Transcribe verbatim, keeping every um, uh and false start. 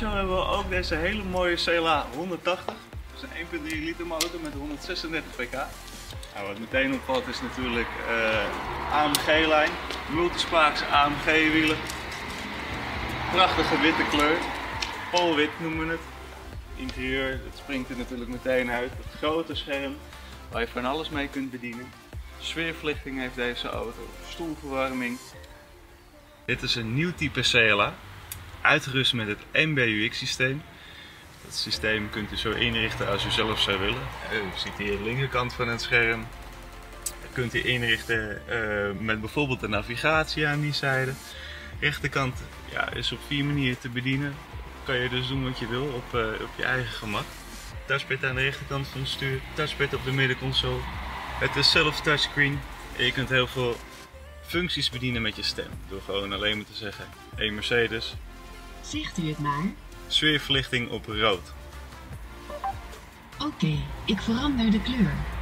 Daarnaast hebben we ook deze hele mooie C L A honderdtachtig. Dat is een één komma drie liter motor met honderdzesendertig pk. Nou, wat meteen opvalt is natuurlijk uh, A M G Line, multispaakse A M G wielen. Prachtige witte kleur, polwit noemen we het. Interieur, dat springt er natuurlijk meteen uit. Het grote scherm waar je van alles mee kunt bedienen. Sfeerverlichting heeft deze auto, stoelverwarming. Dit is een nieuw type C L A, uitgerust met het M B U X systeem. Dat systeem kunt u zo inrichten als u zelf zou willen. U ziet hier de linkerkant van het scherm. Dat kunt u inrichten uh, met bijvoorbeeld de navigatie aan die zijde. De rechterkant ja, is op vier manieren te bedienen. Kan je dus doen wat je wil op, uh, op je eigen gemak. Touchpad aan de rechterkant van het stuur, touchpad op de middenconsole. Het is zelf touchscreen en je kunt heel veel functies bedienen met je stem. Door gewoon alleen maar te zeggen, hé hey Mercedes. Zegt u het maar. Sfeerverlichting op rood. Oké, okay, ik verander de kleur.